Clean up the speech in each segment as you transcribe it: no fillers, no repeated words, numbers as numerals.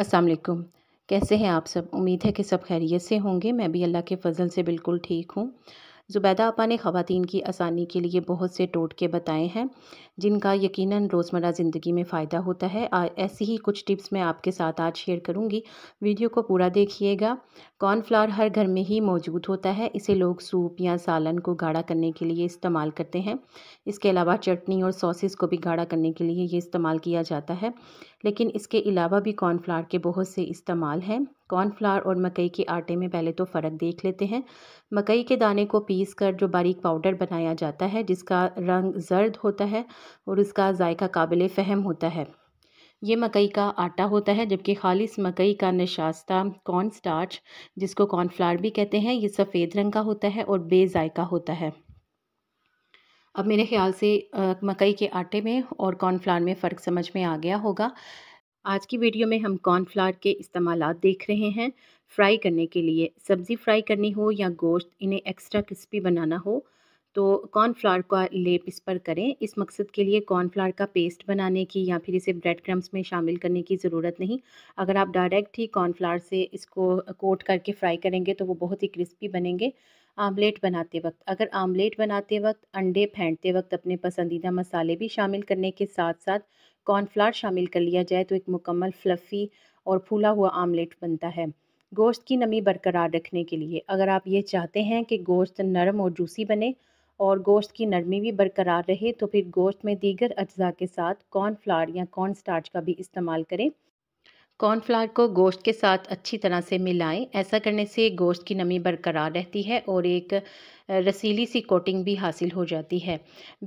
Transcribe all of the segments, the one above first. अस्सलाम वालेकुम, कैसे हैं आप सब। उम्मीद है कि सब खैरियत से होंगे। मैं भी अल्लाह के फजल से बिल्कुल ठीक हूँ। ज़ुबैदा आपा ने ख़वातीन की आसानी के लिए बहुत से टोटके बताए हैं जिनका यकीनन रोज़मर्रा ज़िंदगी में फ़ायदा होता है। ऐसी ही कुछ टिप्स मैं आपके साथ आज शेयर करूंगी। वीडियो को पूरा देखिएगा। कॉर्नफ्लावर हर घर में ही मौजूद होता है। इसे लोग सूप या सालन को गाढ़ा करने के लिए इस्तेमाल करते हैं। इसके अलावा चटनी और सॉसेस को भी गाढ़ा करने के लिए ये इस्तेमाल किया जाता है। लेकिन इसके अलावा भी कॉर्नफ्लावर के बहुत से इस्तेमाल हैं। कॉर्नफ्लावर और मकई के आटे में पहले तो फ़र्क देख लेते हैं। मकई के दाने को पीसकर जो बारीक पाउडर बनाया जाता है जिसका रंग जर्द होता है और उसका जायका काबिल फ़हम होता है। ये मकई का आटा होता है, जबकि खालिस मकई का नशास्ता कॉर्न स्टार्च जिसको कॉर्नफ्लावर भी कहते हैं, ये सफ़ेद रंग का होता है और बेजायका होता है। अब मेरे ख़्याल से मकई के आटे में और कॉर्नफ्लावर में फ़र्क समझ में आ गया होगा। आज की वीडियो में हम कॉर्नफ्लावर के इस्तेमालात देख रहे हैं। फ्राई करने के लिए सब्ज़ी फ्राई करनी हो या गोश्त, इन्हें एक्स्ट्रा क्रिस्पी बनाना हो तो कॉर्नफ्लावर का लेप इस पर करें। इस मकसद के लिए कॉर्नफ्लावर का पेस्ट बनाने की या फिर इसे ब्रेड क्रम्स में शामिल करने की ज़रूरत नहीं। अगर आप डायरेक्ट ही कॉर्नफ्लावर से इसको कोट करके फ्राई करेंगे तो वो बहुत ही क्रिस्पी बनेंगे। आमलेट बनाते वक्त, अगर आमलेट बनाते वक्त अंडे फेंटते वक्त अपने पसंदीदा मसाले भी शामिल करने के साथ साथ कॉर्नफ्लावर शामिल कर लिया जाए तो एक मुकम्मल फ्लफ़ी और फूला हुआ आमलेट बनता है। गोश्त की नमी बरकरार रखने के लिए, अगर आप ये चाहते हैं कि गोश्त नरम और जूसी बने और गोश्त की नरमी भी बरकरार रहे तो फिर गोश्त में दीगर अज्जा के साथ कॉर्नफ्लावर या कॉर्न स्टार्च का भी इस्तेमाल करें। कॉर्नफ्लावर को गोश्त के साथ अच्छी तरह से मिलाएं। ऐसा करने से गोश्त की नमी बरकरार रहती है और एक रसीली सी कोटिंग भी हासिल हो जाती है।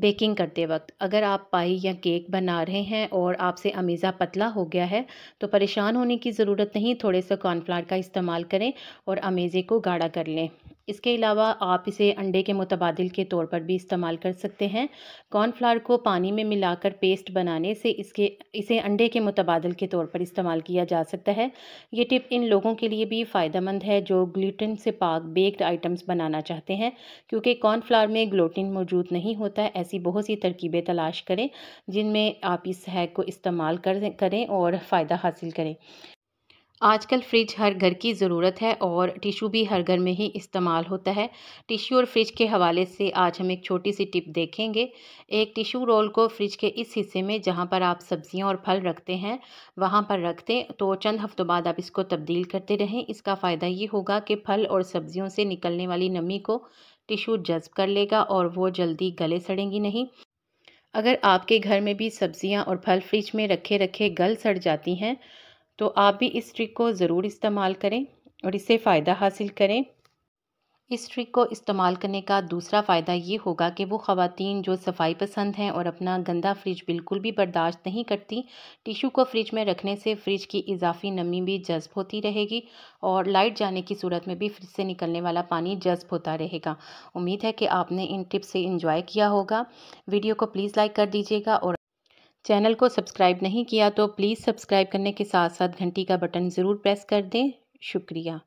बेकिंग करते वक्त, अगर आप पाई या केक बना रहे हैं और आपसे अमीज़ा पतला हो गया है तो परेशान होने की ज़रूरत नहीं। थोड़े से कॉर्नफ्लावर का इस्तेमाल करें और अमीज़े को गाढ़ा कर लें। इसके अलावा आप इसे अंडे के मुतबादिल के तौर पर भी इस्तेमाल कर सकते हैं। कॉर्नफ्लावर को पानी में मिलाकर पेस्ट बनाने से इसे अंडे के मुतबादिल के तौर पर इस्तेमाल किया जा सकता है। ये टिप इन लोगों के लिए भी फ़ायदेमंद है जो ग्लूटेन से पाक बेक्ड आइटम्स बनाना चाहते हैं, क्योंकि कॉर्नफ्लावर में ग्लूटेन मौजूद नहीं होता है। ऐसी बहुत सी तरकीबें तलाश करें जिनमें आप इस हैक को इस्तेमाल करें और फ़ायदा हासिल करें। आजकल फ़्रिज हर घर की ज़रूरत है और टिशू भी हर घर में ही इस्तेमाल होता है। टिशू और फ्रिज के हवाले से आज हम एक छोटी सी टिप देखेंगे। एक टिशू रोल को फ्रिज के इस हिस्से में जहां पर आप सब्जियां और फल रखते हैं वहां पर रख दें, तो चंद हफ्तों बाद आप इसको तब्दील करते रहें। इसका फ़ायदा ये होगा कि फल और सब्जियों से निकलने वाली नमी को टिशू जज्ब कर लेगा और वो जल्दी गले सड़ेंगी नहीं। अगर आपके घर में भी सब्जियाँ और फल फ्रिज में रखे रखे गल सड़ जाती हैं तो आप भी इस ट्रिक को ज़रूर इस्तेमाल करें और इससे फ़ायदा हासिल करें। इस ट्रिक को इस्तेमाल करने का दूसरा फ़ायदा ये होगा कि वो ख़वातीन जो सफाई पसंद हैं और अपना गंदा फ्रिज बिल्कुल भी बर्दाश्त नहीं करती, टिशू को फ्रिज में रखने से फ्रिज की इजाफी नमी भी जज्ब होती रहेगी और लाइट जाने की सूरत में भी फ्रिज से निकलने वाला पानी जज्ब होता रहेगा। उम्मीद है कि आपने इन टिप्स से इंजॉय किया होगा। वीडियो को प्लीज़ लाइक कर दीजिएगा और चैनल को सब्सक्राइब नहीं किया तो प्लीज़ सब्सक्राइब करने के साथ साथ घंटी का बटन ज़रूर प्रेस कर दें। शुक्रिया।